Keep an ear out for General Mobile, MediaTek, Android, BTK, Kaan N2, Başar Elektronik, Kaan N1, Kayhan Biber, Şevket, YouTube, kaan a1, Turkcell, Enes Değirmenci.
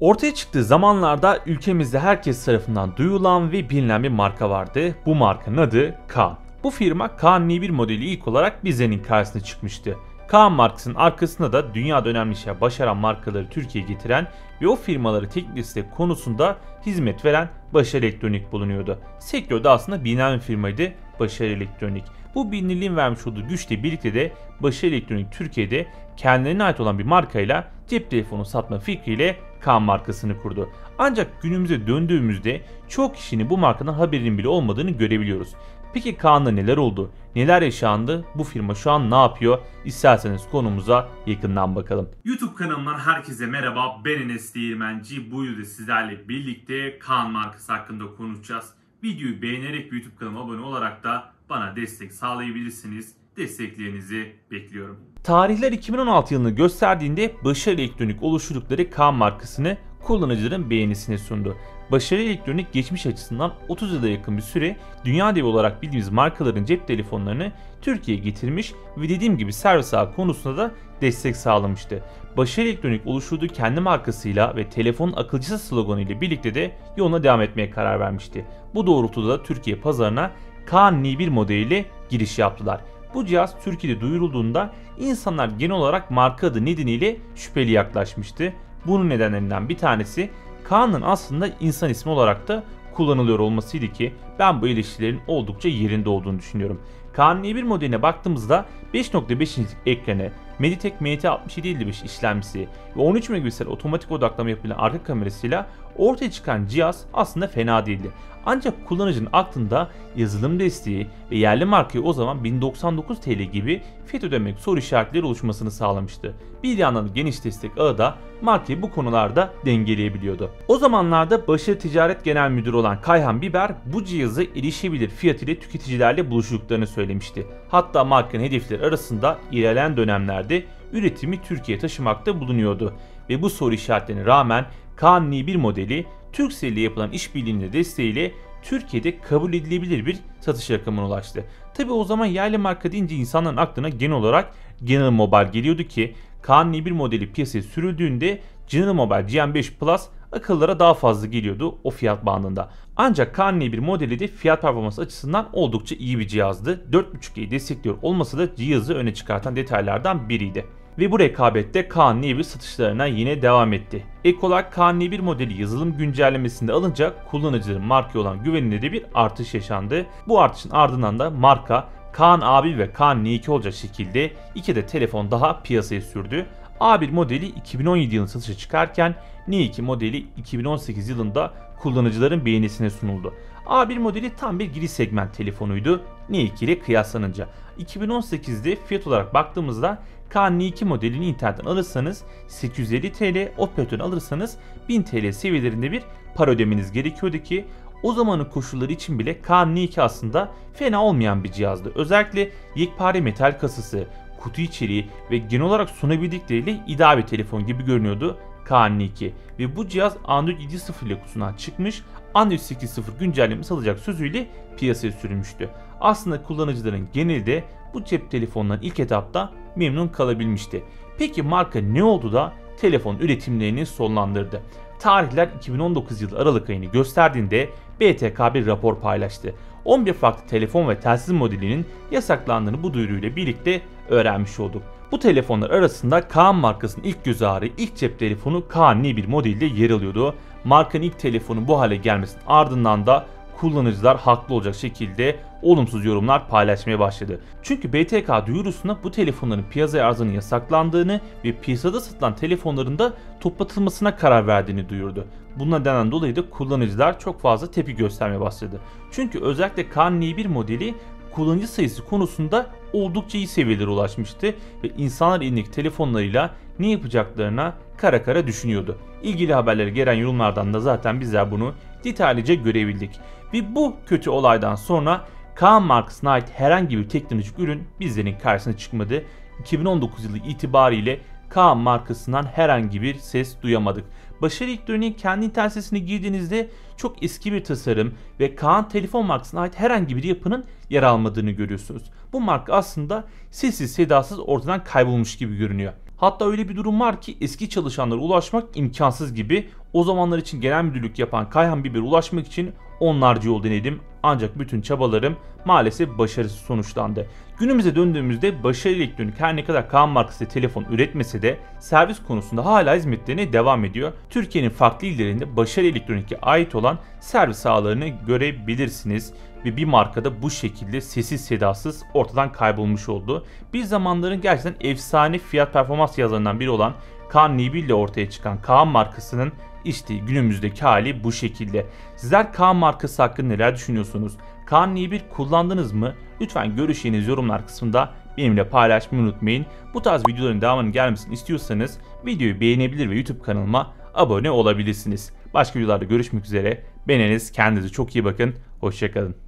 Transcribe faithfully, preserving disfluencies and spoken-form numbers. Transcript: Ortaya çıktığı zamanlarda ülkemizde herkes tarafından duyulan ve bilinen bir marka vardı. Bu markanın adı Kaan. Bu firma Kaan N bir modeli ilk olarak bizlerin karşısına çıkmıştı. Kaan markasının arkasında da dünyada önemli işler başaran markaları Türkiye'ye getiren ve o firmaları tek liste konusunda hizmet veren Başar Elektronik bulunuyordu. Sektörde aslında bilinen bir firmaydı Başar Elektronik. Bu bilinirliğin vermiş olduğu güçle birlikte de Başar Elektronik Türkiye'de kendilerine ait olan bir markayla cep telefonu satma fikriyle Kaan markasını kurdu. Ancak günümüze döndüğümüzde çoğu kişinin bu markadan haberinin bile olmadığını görebiliyoruz. Peki Kaan'da neler oldu? Neler yaşandı? Bu firma şu an ne yapıyor? İsterseniz konumuza yakından bakalım. YouTube kanalımdan herkese merhaba. Ben Enes Değirmenci. Bu videoda sizlerle birlikte Kaan markası hakkında konuşacağız. Videoyu beğenerek YouTube kanalıma abone olarak da bana destek sağlayabilirsiniz. Desteklerinizi bekliyorum. Tarihler iki bin on altı yılını gösterdiğinde Başar Elektronik oluşturdukları Kaan markasını kullanıcıların beğenisine sundu. Başar Elektronik geçmiş açısından otuz yıla yakın bir süre dünya devi olarak bildiğimiz markaların cep telefonlarını Türkiye'ye getirmiş ve dediğim gibi servis ağı konusunda da destek sağlamıştı. Başar Elektronik oluşturduğu kendi markasıyla ve telefonun akılcısı sloganı ile birlikte de yoluna devam etmeye karar vermişti. Bu doğrultuda da Türkiye pazarına Kaan N bir modeliyle giriş yaptılar. Bu cihaz Türkiye'de duyurulduğunda insanlar genel olarak marka adı nedeniyle şüpheli yaklaşmıştı. Bunun nedenlerinden bir tanesi Kaan'ın aslında insan ismi olarak da kullanılıyor olmasıydı ki ben bu eleştirilerin oldukça yerinde olduğunu düşünüyorum. Kaan N bir modeline baktığımızda beş nokta beş inçlik ekranı, MediaTek M T altmış yedi elli beş işlemcisi ve on üç megapiksel otomatik odaklama yapılan arka kamerasıyla ortaya çıkan cihaz aslında fena değildi. Ancak kullanıcının aklında yazılım desteği ve yerli markaya o zaman bin doksan dokuz TL gibi F E T ödemek soru işaretleri oluşmasını sağlamıştı. Bir yandan geniş destek ağı da markayı bu konularda dengeleyebiliyordu. O zamanlarda Başar Ticaret Genel Müdürü olan Kayhan Biber bu cihazı erişebilir fiyat ile tüketicilerle buluştuklarını söylemişti. Hatta markanın hedefleri arasında ilerleyen dönemlerde üretimi Türkiye'ye taşımakta bulunuyordu ve bu soru işaretlerine rağmen Kaan N bir modeli Turkcell ile yapılan işbirliğinin desteğiyle Türkiye'de kabul edilebilir bir satış rakamına ulaştı. Tabi o zaman yerli marka deyince insanların aklına genel olarak General Mobile geliyordu ki Kaan N bir modeli piyasaya sürüldüğünde General Mobile G M beş Plus akıllara daha fazla geliyordu o fiyat bandında. Ancak Kaan N bir modeli de fiyat performansı açısından oldukça iyi bir cihazdı. dört buçuk G'yi destekliyor olması da cihazı öne çıkartan detaylardan biriydi. Ve bu rekabette Kaan N bir satışlarına yine devam etti. Ek olarak Kaan N bir modeli yazılım güncellemesinde alınca kullanıcıların markaya olan güveninde de bir artış yaşandı. Bu artışın ardından da marka Kaan A bir ve Kaan N iki olacak şekilde iki de telefon daha piyasaya sürdü. A bir modeli iki bin on yedi yılında satışa çıkarken N iki modeli iki bin on sekiz yılında kullanıcıların beğenisine sunuldu. A bir modeli tam bir giriş segment telefonuydu N iki ile kıyaslanınca. iki bin on sekizde fiyat olarak baktığımızda Kaan N iki modelini internetten alırsanız sekiz yüz elli TL, operatörden alırsanız bin TL seviyelerinde bir para ödemeniz gerekiyordu ki o zamanın koşulları için bile Kaan N iki aslında fena olmayan bir cihazdı. Özellikle yekpare metal kasası, kutu içeriği ve genel olarak sunabildikleriyle ideal bir telefon gibi görünüyordu Kaan N iki ve bu cihaz Android yedi nokta sıfır ile kutusundan çıkmış, Android sekiz nokta sıfır güncellemesi alacak sözüyle piyasaya sürülmüştü. Aslında kullanıcıların geneli de bu cep telefonundan ilk etapta memnun kalabilmişti. Peki marka ne oldu da telefon üretimlerini sonlandırdı? Tarihler iki bin on dokuz yılı Aralık ayını gösterdiğinde B T K bir rapor paylaştı. on bir farklı telefon ve telsiz modelinin yasaklandığını bu duyuruyla birlikte öğrenmiş olduk. Bu telefonlar arasında Kaan markasının ilk göz ağrı, ilk cep telefonu Kaan N bir modeliyle yer alıyordu. Markanın ilk telefonu bu hale gelmesinin ardından da kullanıcılar haklı olacak şekilde olumsuz yorumlar paylaşmaya başladı. Çünkü B T K duyurusunda bu telefonların piyasaya arzının yasaklandığını ve piyasada satılan telefonların da toplatılmasına karar verdiğini duyurdu. Bunun nedeniyle dolayı da kullanıcılar çok fazla tepki göstermeye başladı. Çünkü özellikle Kaan N bir modeli kullanıcı sayısı konusunda oldukça iyi seviyelere ulaşmıştı ve insanlar elindeki telefonlarıyla ne yapacaklarına kara kara düşünüyordu. İlgili haberlere gelen yorumlardan da zaten bizler bunu detaylıca görebildik. Ve bu kötü olaydan sonra Kaan markasına ait herhangi bir teknolojik ürün bizlerin karşısına çıkmadı. iki bin on dokuz yılı itibariyle Kaan markasından herhangi bir ses duyamadık. Başar Elektronik'in kendi internet sitesine girdiğinizde çok eski bir tasarım ve Kaan telefon markasına ait herhangi bir yapının yer almadığını görüyorsunuz. Bu marka aslında sessiz sedasız ortadan kaybolmuş gibi görünüyor. Hatta öyle bir durum var ki eski çalışanlara ulaşmak imkansız gibi. O zamanlar için genel müdürlük yapan Kayhan Biber'e ulaşmak için onlarca yol denedim. Ancak bütün çabalarım maalesef başarısız sonuçlandı. Günümüze döndüğümüzde Başar Elektronik her ne kadar Kaan markası telefon üretmese de servis konusunda hala hizmetlerine devam ediyor. Türkiye'nin farklı illerinde Başar Elektronik'e ait olan servis ağlarını görebilirsiniz. Ve bir markada bu şekilde sessiz sedasız ortadan kaybolmuş oldu. Bir zamanların gerçekten efsane fiyat performans yazarından biri olan Kaan N bir ile ortaya çıkan Kaan markasının İşte günümüzdeki hali bu şekilde. Sizler Kaan markası hakkında neler düşünüyorsunuz? Kaan N bir kullandınız mı? Lütfen görüşlerinizi yorumlar kısmında benimle paylaşmayı unutmayın. Bu tarz videoların devamının gelmesini istiyorsanız videoyu beğenebilir ve YouTube kanalıma abone olabilirsiniz. Başka videolarda görüşmek üzere. Ben Enes, kendinize çok iyi bakın. Hoşçakalın.